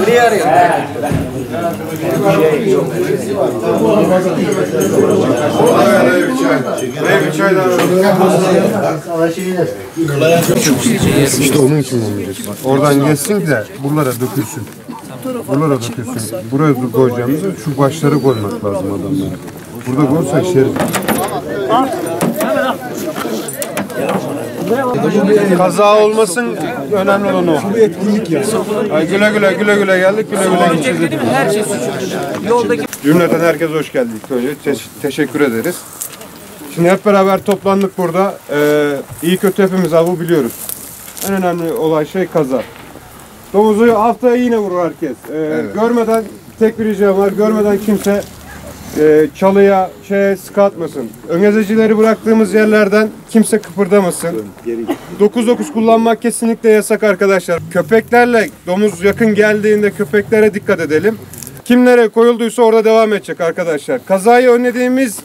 Buraya arıyor. İşte onun için olmayacak. Oradan geçsin de buralara dökülsün. Buralara dökülsün. Buraya koyacağımızı şu başları koymak lazım adamlara. Burada koyarsak şerif. Kaza olmasın, önemli olan o. Bu etkinlik ya. Ay güle güle geldik, güle gideceğiz. Her şey suçlu. Yoldaki... Cümleten herkes hoş geldik. Teşekkür ederiz. Şimdi hep beraber toplandık burada. İyi kötü hepimiz avı biliyoruz. En önemli olan şey kaza. Domuzu haftaya yine vurur herkes. Evet. Görmeden, tek bir ricam var, görmeden kimse çalıya, sıkı atmasın. Öngezecileri bıraktığımız yerlerden kimse kıpırdamasın. 9-9 kullanmak kesinlikle yasak arkadaşlar. Köpeklerle domuz yakın geldiğinde köpeklere dikkat edelim. Kim nereye koyulduysa orada devam edecek arkadaşlar. Kazayı önlediğimiz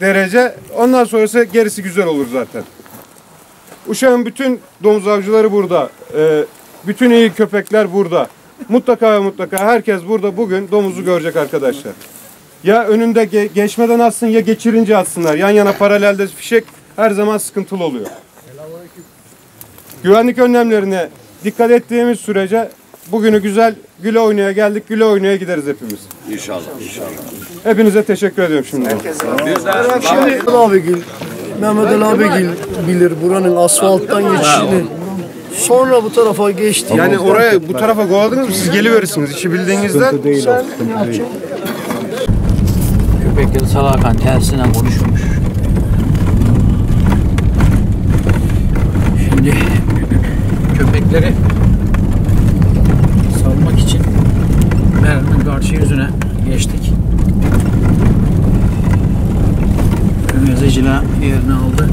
derece, ondan sonrası gerisi güzel olur zaten. Uşak'ın bütün domuz avcıları burada. Bütün iyi köpekler burada. Mutlaka herkes burada bugün domuzu görecek arkadaşlar. Ya önünde geçmeden atsın ya geçirince atsınlar. Yan yana paralelde fişek her zaman sıkıntılı oluyor. Güvenlik önlemlerine dikkat ettiğimiz sürece bugünü güzel güle oynaya geldik. Güle oynaya gideriz hepimiz. İnşallah. Hepinize teşekkür ediyorum şimdi. Şimdi abigil, Mehmet abigil bilir buranın asfalttan geçişini. Sonra bu tarafa geçti. Yani oraya bu tarafa kovaladınız mı? Siz geliverirsiniz. İşi bildiğinizden. Köpekleri salarken tersinden konuşmuş. Şimdi köpekleri salmak için merdivenin karşı yüzüne geçtik. Öngezeciler yerini aldı.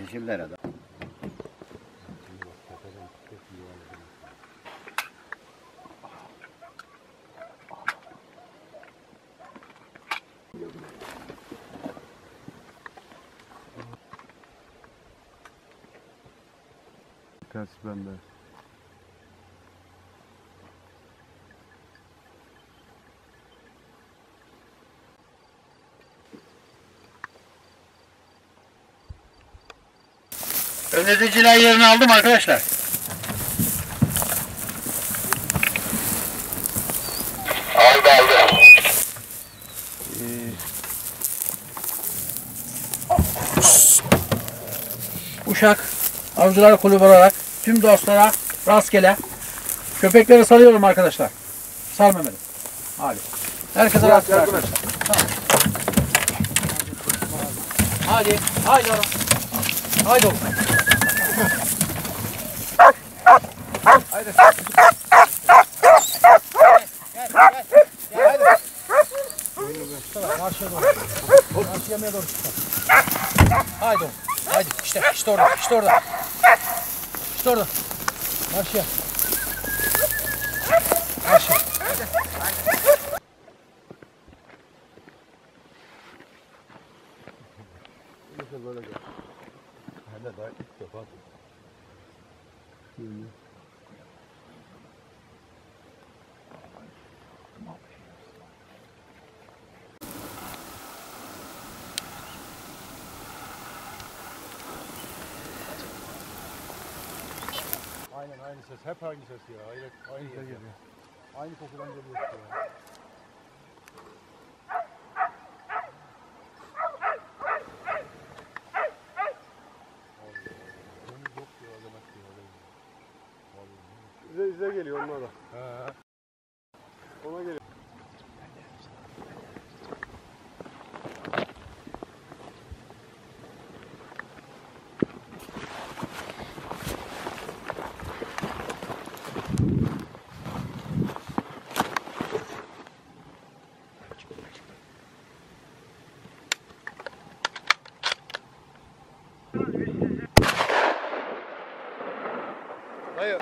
Yeşiller adam. Tersi bende. Öngezeciler yerini aldım arkadaşlar. Aldı. Uşak Avcılar Kulübü olarak tüm dostlara rastgele köpekleri salıyorum arkadaşlar. Sarmamalı. Hadi. Herkese rastgele arkadaşlar. Tamam. Hadi oğlum. Haydi. Gel. Haydi. Tamam, karşıya doğru. Karşıya doğru çık. Haydi oğlum. Haydi. İşte orada. Orada. Karşıya. Aynen aynı ses, hep aynı ses ya, aynı ses geliyor. Aynı kokudan geliyor ya. Bize geliyor onlara. Ona geliyor. Hayır.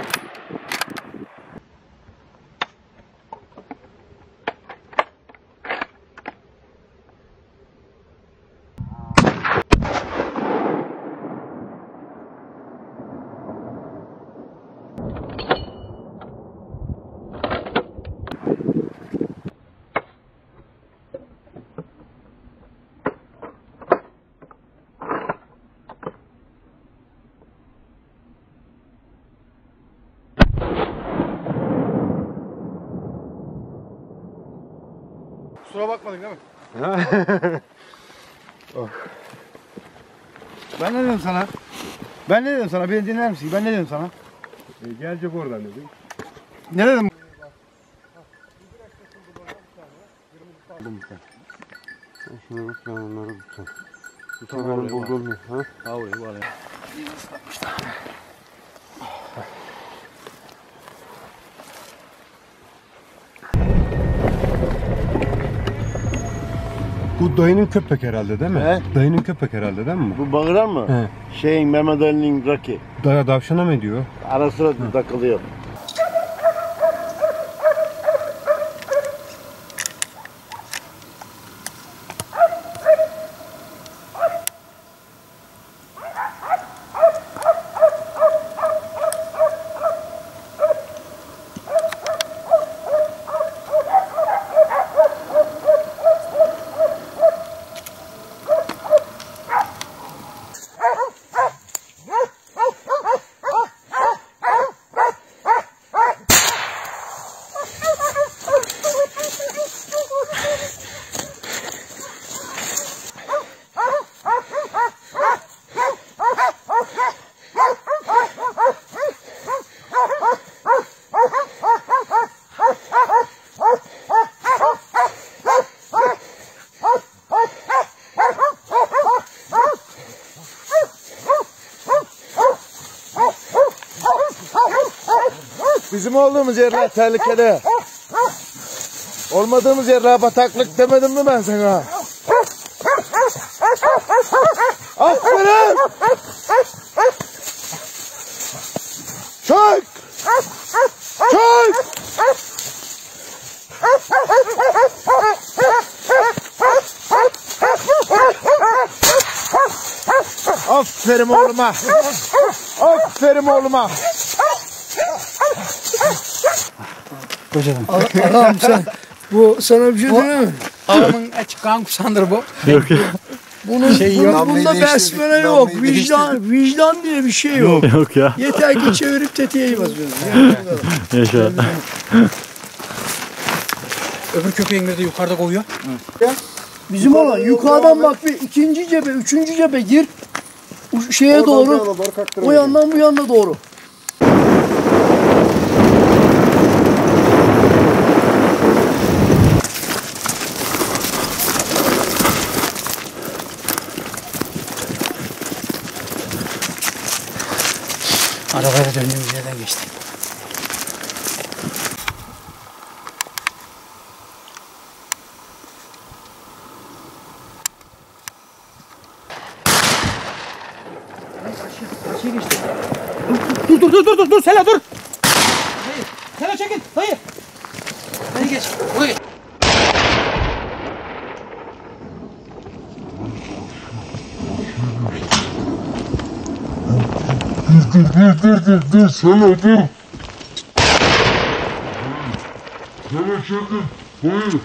Kusura bakmadın değil mi? Oh. Ben ne dedim sana? Ben ne dedim sana? Beni dinler misin? Ben ne dedim sana? Gelecek oradan dedim. Ne dedim? Şuna bak ben onları tuttum. Tutamadım buldum ya. Ha oluyor bu araya. İyi ıslatmışlar. Bu dayının köpek herhalde değil mi? He? Dayının köpek herhalde değil mi? Bu bağırar mı? He. Şeyin Mehmet Ali'nin Raki. Daya davşana mı diyor? Ara sıra takılıyor. Bizim olduğumuz yerler tehlikede. Olmadığımız yerler bataklık demedim mi ben sana? Aferin! Çök! Çök! Aferin oğluma! Aferin oğluma! Kocaman. Ağam sen, bu sana bir şey değil mi? Ağamın açık kan kusandır bu. Yok ya. Bunun, bunda besmele yok. Vicdan diye bir şey yok. Yok ya. Yeter ki çevirip tetiğe basıyoruz. Yaşa. Öbür köpeğimiz de yukarıda kovuyor. Evet. Bizim olan yukarıdan bak bir ikinci cebe, üçüncü cebe gir. Şeye doğru, o yandan bu yana doğru. Arabayla döndüğümüz yerden geçtik. Aşağı geçtik. Dur Sela dur. Hayır. Sela çekin. Hayır. Hadi geç. Buraya geç. Dur Sela dur. Sela çekin. Hayır. Dur Sela dur.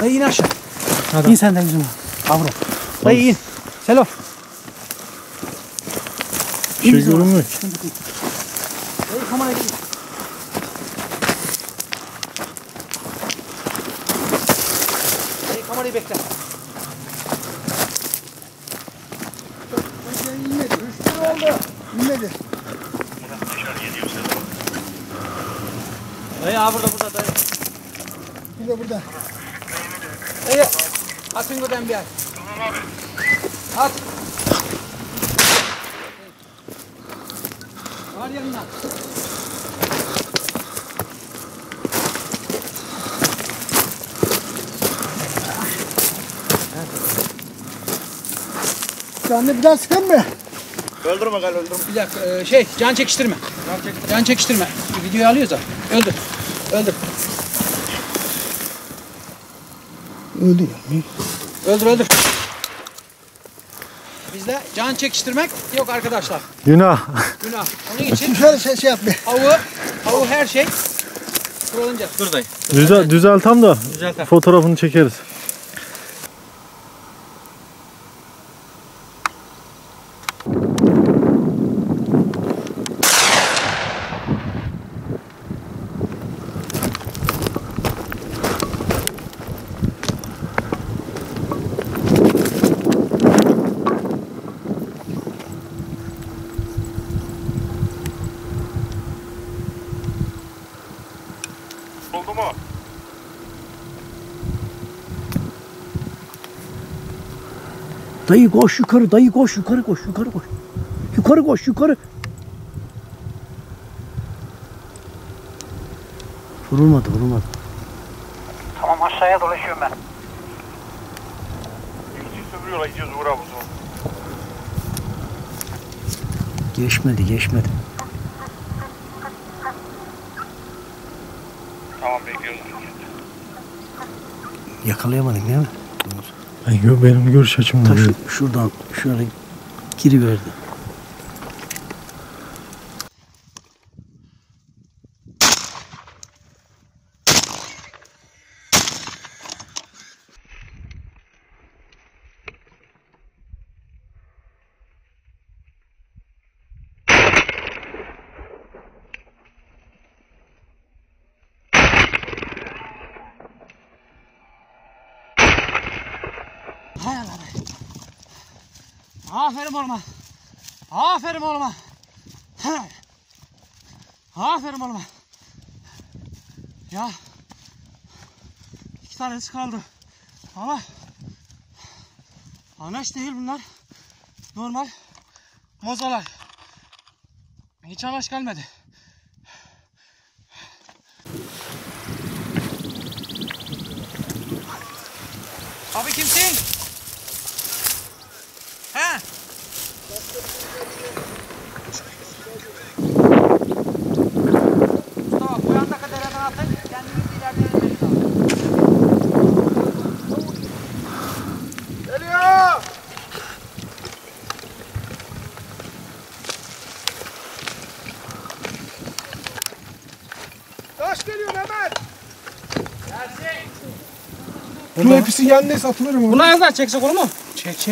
Dayı in aşağı. Adam. İn sen de yüzüme. Avro. Dayı in. Selo. Bir şey görünmüyor. Dayı kameraya gidin. Dayı kamerayı bekle. Dayı inmedi. Üstü oldu. İnmedi. Dayı ha burada dayı. Burada. Dayı, atın buradan bir at. Tamam abi. At. Var yanına. Canını bir daha sıkın mı? Öldürme gal, öldürme. Bir dakika, can çekiştirme. Can çekiştirme. Videoyu alıyoruz da. Öldür. Öldür. Öldür. Öldür. Bizde can çekiştirmek yok arkadaşlar. Günah. Günah. Onun için şey yapma. Avı her şey kurulunca. Dur dayı. Düzel tam da düzeltem. Fotoğrafını çekeriz. Dayı koş yukarı, dayı koş yukarı, koş yukarı, koş yukarı, koş yukarı. Vurulmadı. Tamam, aşağıya dolaşıyorum ben. Yüksü sövürüyorlar, gidiyoruz uğra bu son. Geçmedi. Tamam, bekliyoruz. Yakalayamadın değil mi? Benim görüş açım taş oluyor. Şuradan şöyle giriverdi. Aferin oğluma. Aferin oğluma. Ya. 2 tanesi kaldı. Ama anaç değil bunlar. Normal mozalar. Hiç anaç gelmedi. Abi kimsin? Ha? Tamam, bu yanda kadar hemen atın, kendimizi ilerleyelim. Geliyor! Taş geliyor hemen! Gelsin! Bunun hepsi yendeyse atılır mı? Buna yazlar, çeksek olur mu? Çek.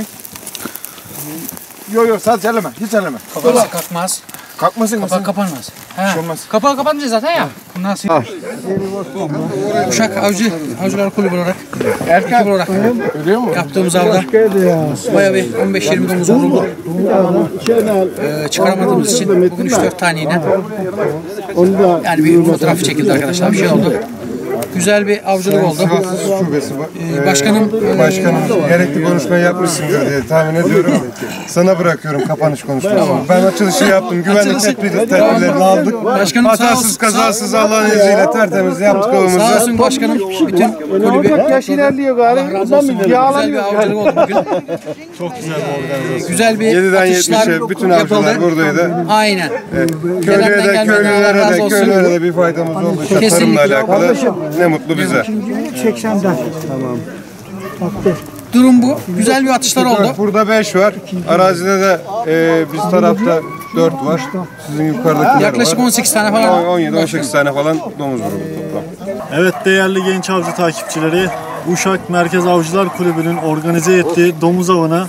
Yok sadece elleme, hiç elleme. Kafası kalkmaz. Kalkmasın mı? Kapağı kapanmaz. He. Kapağı kapanınca zaten ya. Bundan sonra. Uşak Avcılar Kulübü olarak, ekip olarak yaptığımız avda bayağı bir 15-20 domuz vuruldu. Çıkaramadığımız için bugün 3-4 tane yine. Yani bir fotoğrafı çekildi arkadaşlar, bir şey oldu. Güzel bir avcılık oldu. Başkanım gerekli konuşmayı yapmışsınız diye tahmin ediyorum. Sana bırakıyorum kapanış konuşmasını. Ben açılışı yaptım. Güvenlik tedbirlerini aldık. Başkanım, hatasız kazasız Allah'ın izniyle tertemiz yaptık avımızı. Sağ olsun başkanım. Bütün kulübü yaş ilerliyor galiba. Güzel bir avcılık oldu bugün. Çok güzel bir organizasyon. Güzel bir 7'den 70'e bütün avcılar buradaydı. Aynen. Köylülere de bir faydamız oldu. Tarımla alakalı. Ne mutlu bize. Tamam. Durum bu. Güzel bir atışlar oldu. Burada 5 var. Arazide de biz tarafta 4 var. Sizin yukarıdakiler yaklaşık 18 tane falan. 17-18 tane falan domuz vuruldu toplam. Evet değerli genç avcı takipçileri, Uşak Merkez Avcılar Kulübü'nün organize ettiği domuz avına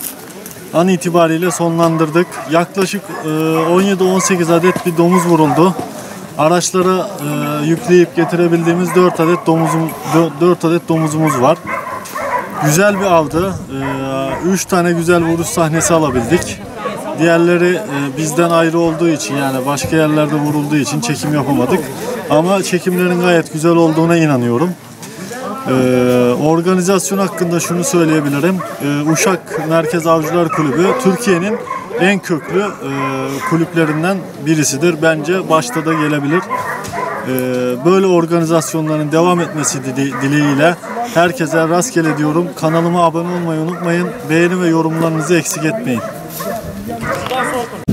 an itibariyle sonlandırdık. Yaklaşık 17-18 adet bir domuz vuruldu. Araçlara yükleyip getirebildiğimiz 4 adet domuzumuz var. Güzel bir avdı. 3 tane güzel vuruş sahnesi alabildik. Diğerleri bizden ayrı olduğu için, yani başka yerlerde vurulduğu için çekim yapamadık. Ama çekimlerin gayet güzel olduğuna inanıyorum. Organizasyon hakkında şunu söyleyebilirim. Uşak Merkez Avcılar Kulübü Türkiye'nin en köklü kulüplerinden birisidir. Bence başta da gelebilir. Böyle organizasyonların devam etmesi dileğiyle herkese rastgele diyorum. Kanalıma abone olmayı unutmayın. Beğeni ve yorumlarınızı eksik etmeyin.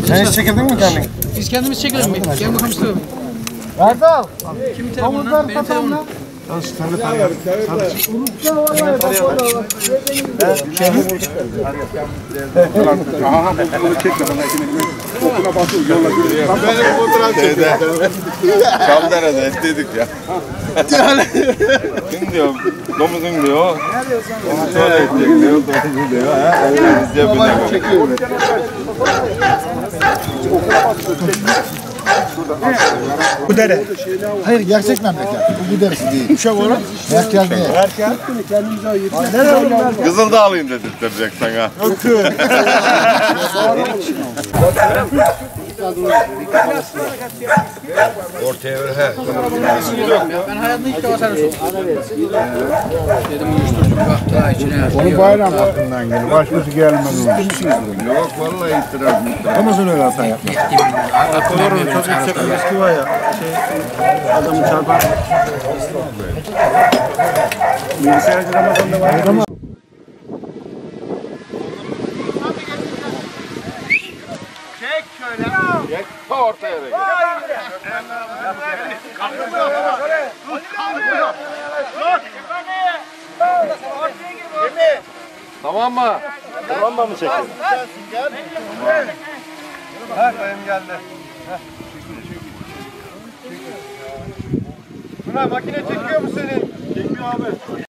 Sen hiç çekildin mi kendin? Biz kendimiz çekelim mi? Gel bakalım. Erdal! Kimin telefonundan? Benim telefonumdan. Çamdara'da ettiydik ya. Kim diyor? Domuzun diyor. Domuz öyle edecek diyor. Domuz diyor. Biz de bunu çekiyoruz. Bu dere. Hayır, gerçek memleket. Bu deresi değil. Uşak oğlum. Herkes değil. Herkes. Kızıldağ alayım dedirtecek sana. Öpüyorum. Ortaya ver he. Ben hayatımda ilk defa sana sordum. Dedim uyuşturucu baktı ha içine. Onu bayram hakkından geldi. Başkası gelmedi. Yok vallahi itiraz mutlaka. Ama sen öyle hata yapma. Kolorun çok yüksek bir riski var ya. Adamı çarpan. Bilgisayarcı Ramazan'da var. Gel ta ortaya gel. Tamam mı? Tamam mı çekiyorsun? Her dayım geldi. Buna makine çekiyor mu senin? Çekiyor abi.